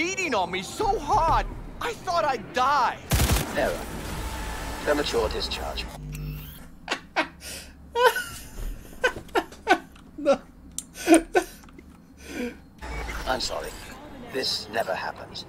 beating on me so hard, I thought I'd die. Error. Premature discharge. No. I'm sorry. This never happens.